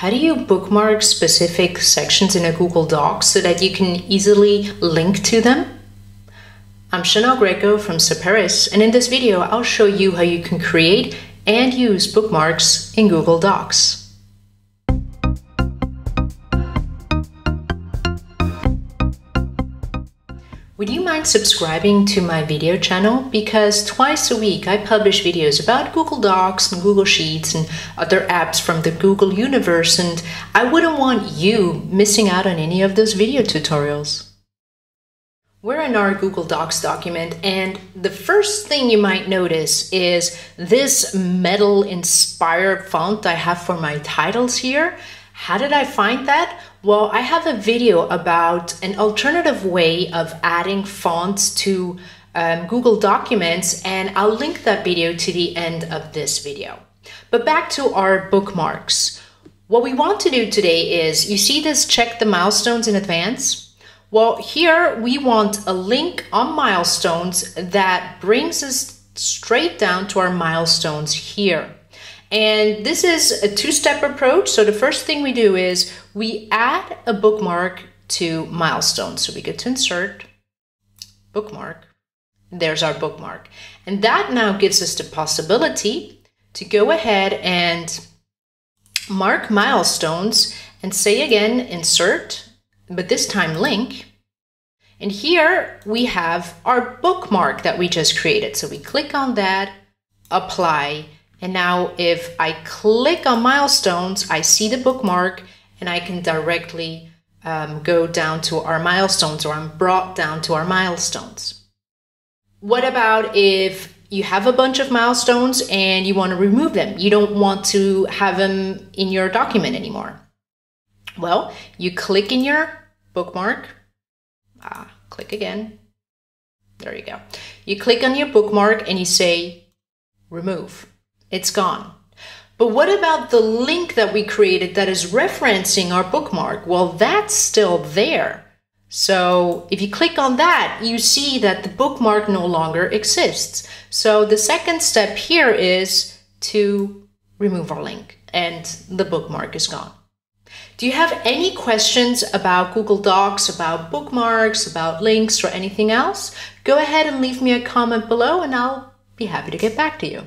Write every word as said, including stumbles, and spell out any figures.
How do you bookmark specific sections in a Google Docs so that you can easily link to them? I'm Chanel Greco from Saperis, and in this video I'll show you how you can create and use bookmarks in Google Docs. Would you mind subscribing to my video channel? Because twice a week I publish videos about Google Docs and Google Sheets and other apps from the Google universe, and I wouldn't want you missing out on any of those video tutorials. We're in our Google Docs document, and the first thing you might notice is this metal-inspired font I have for my titles here. How did I find that? Well, I have a video about an alternative way of adding fonts to um, Google Documents, and I'll link that video to the end of this video. But back to our bookmarks. What we want to do today is, you see this check the milestones in advance? Well, here we want a link on milestones that brings us straight down to our milestones here. And this is a two-step approach. So the first thing we do is we add a bookmark to milestones. So we go to insert, bookmark, there's our bookmark. And that now gives us the possibility to go ahead and mark milestones and say again, insert, but this time link. And here we have our bookmark that we just created. So we click on that, apply. And now if I click on milestones, I see the bookmark and I can directly um, go down to our milestones, or I'm brought down to our milestones. What about if you have a bunch of milestones and you want to remove them? You don't want to have them in your document anymore. Well, you click in your bookmark, ah, click again, there you go. You click on your bookmark and you say, remove, it's gone. But what about the link that we created that is referencing our bookmark? Well, that's still there. So if you click on that, you see that the bookmark no longer exists. So the second step here is to remove our link, and the bookmark is gone. Do you have any questions about Google Docs, about bookmarks, about links, or anything else? Go ahead and leave me a comment below and I'll be happy to get back to you.